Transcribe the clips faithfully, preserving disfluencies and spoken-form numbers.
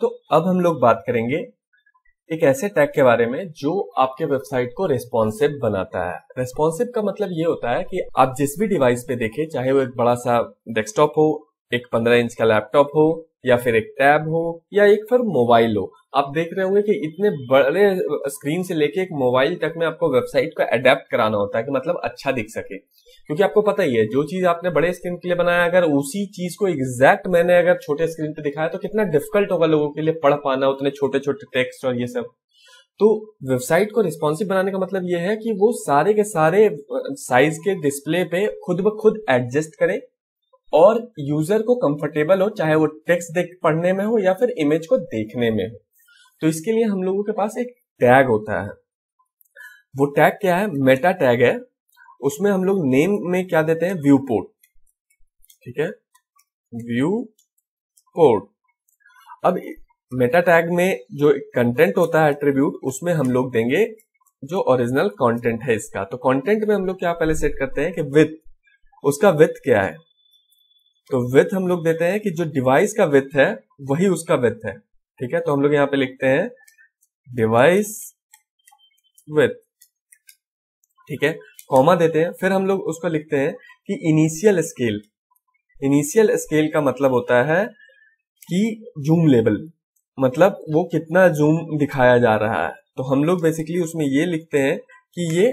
तो अब हम लोग बात करेंगे एक ऐसे टैग के बारे में जो आपके वेबसाइट को रेस्पॉन्सिव बनाता है। रेस्पॉन्सिव का मतलब ये होता है कि आप जिस भी डिवाइस पे देखें, चाहे वो एक बड़ा सा डेस्कटॉप हो, एक पंद्रह इंच का लैपटॉप हो, या फिर एक टैब हो, या एक फिर मोबाइल हो, आप देख रहे होंगे कि इतने बड़े स्क्रीन से लेके एक मोबाइल तक में आपको वेबसाइट को अडेप्ट कराना होता है कि मतलब अच्छा दिख सके। क्योंकि आपको पता ही है, जो चीज आपने बड़े स्क्रीन के लिए बनाया, अगर उसी चीज को एग्जैक्ट मैंने अगर छोटे स्क्रीन पे दिखाया तो कितना डिफिकल्ट होगा लोगों के लिए पढ़ पाना उतने छोटे छोटे टेक्स्ट और ये सब। तो वेबसाइट को रिस्पॉन्सिव बनाने का मतलब यह है कि वो सारे के सारे साइज के डिस्प्ले पे खुद ब खुद एडजस्ट करे और यूजर को कंफर्टेबल हो, चाहे वो टेक्स्ट देख पढ़ने में हो या फिर इमेज को देखने में हो। तो इसके लिए हम लोगों के पास एक टैग होता है। वो टैग क्या है? मेटा टैग है। उसमें हम लोग नेम में क्या देते हैं? Viewport. ठीक है, व्यू पोर्ट। अब मेटा टैग में जो कंटेंट होता है, एट्रीब्यूट, उसमें हम लोग देंगे जो ओरिजिनल कंटेंट है इसका। तो कंटेंट में हम लोग क्या पहले सेट करते हैं कि विथ, उसका विथ क्या है? तो विथ हम लोग देते हैं कि जो डिवाइस का विथ है वही उसका विथ है। ठीक है, तो हम लोग यहाँ पे लिखते हैं डिवाइस विथ। ठीक है, कॉमा देते हैं। फिर हम लोग उसको लिखते हैं कि इनिशियल स्केल। इनिशियल स्केल का मतलब होता है कि जूम लेवल, मतलब वो कितना जूम दिखाया जा रहा है। तो हम लोग बेसिकली उसमें ये लिखते हैं कि ये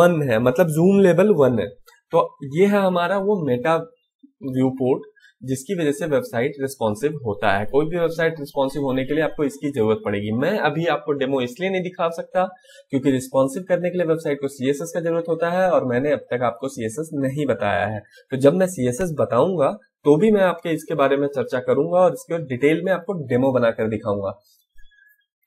वन है, मतलब जूम लेवल वन है। तो ये है हमारा वो मेटा व्यूपोर्ट, जिसकी वजह से वेबसाइट रिस्पॉन्सिव होता है। कोई भी वेबसाइट रिस्पॉन्सिव होने के लिए आपको इसकी जरूरत पड़ेगी। मैं अभी आपको डेमो इसलिए नहीं दिखा सकता क्योंकि रिस्पॉन्सिव करने के लिए वेबसाइट को सीएसएस का जरूरत होता है और मैंने अब तक आपको सीएसएस नहीं बताया है। तो जब मैं सीएसएस बताऊंगा तो भी मैं आपके इसके बारे में चर्चा करूंगा और इसके डिटेल में आपको डेमो बनाकर दिखाऊंगा।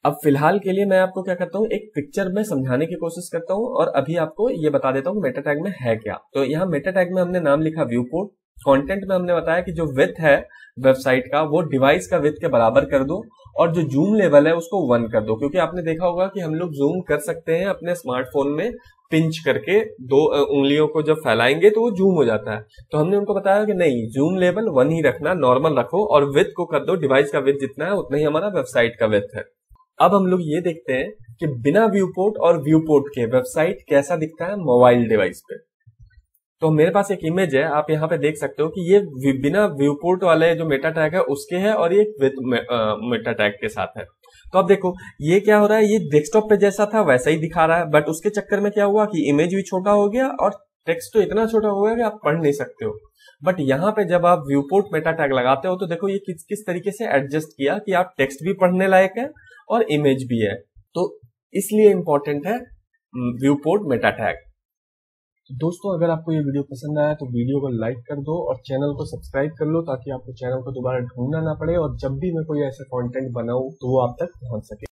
अब फिलहाल के लिए मैं आपको क्या करता हूँ, एक पिक्चर में समझाने की कोशिश करता हूँ और अभी आपको ये बता देता हूँ मेटा टैग में है क्या। तो यहाँ मेटा टैग में हमने नाम लिखा व्यूपोर्ट। कंटेंट में हमने बताया कि जो विथ है वेबसाइट का वो डिवाइस का विथ के बराबर कर दो और जो जूम लेवल है उसको वन कर दो, क्योंकि आपने देखा होगा कि हम लोग जूम कर सकते हैं अपने स्मार्टफोन में पिंच करके। दो उंगलियों को जब फैलाएंगे तो वो जूम हो जाता है। तो हमने उनको बताया कि नहीं, जूम लेवल वन ही रखना, नॉर्मल रखो और विथ को कर दो, डिवाइस का विथ जितना है उतना ही हमारा वेबसाइट का विथ है। अब हम लोग ये देखते हैं कि बिना व्यू पोर्ट और व्यू पोर्ट के वेबसाइट कैसा दिखता है मोबाइल डिवाइस पे। तो मेरे पास एक इमेज है, आप यहाँ पे देख सकते हो कि ये बिना व्यूपोर्ट वाले जो मेटा टैग है उसके है और ये विद मेटा टैग के साथ है। तो आप देखो ये क्या हो रहा है, ये डेस्कटॉप पे जैसा था वैसा ही दिखा रहा है, बट उसके चक्कर में क्या हुआ कि इमेज भी छोटा हो गया और टेक्स्ट तो इतना छोटा हो गया कि आप पढ़ नहीं सकते हो। बट यहाँ पे जब आप व्यूपोर्ट मेटा टैग लगाते हो तो देखो ये किस किस तरीके से एडजस्ट किया कि आप टेक्स्ट भी पढ़ने लायक है और इमेज भी है। तो इसलिए इम्पोर्टेंट है व्यूपोर्ट मेटा टैग। दोस्तों, अगर आपको ये वीडियो पसंद आया तो वीडियो को लाइक कर दो और चैनल को सब्सक्राइब कर लो ताकि आपको चैनल को दोबारा ढूंढना ना पड़े और जब भी मैं कोई ऐसा कंटेंट बनाऊं तो वो आप तक पहुंच सके।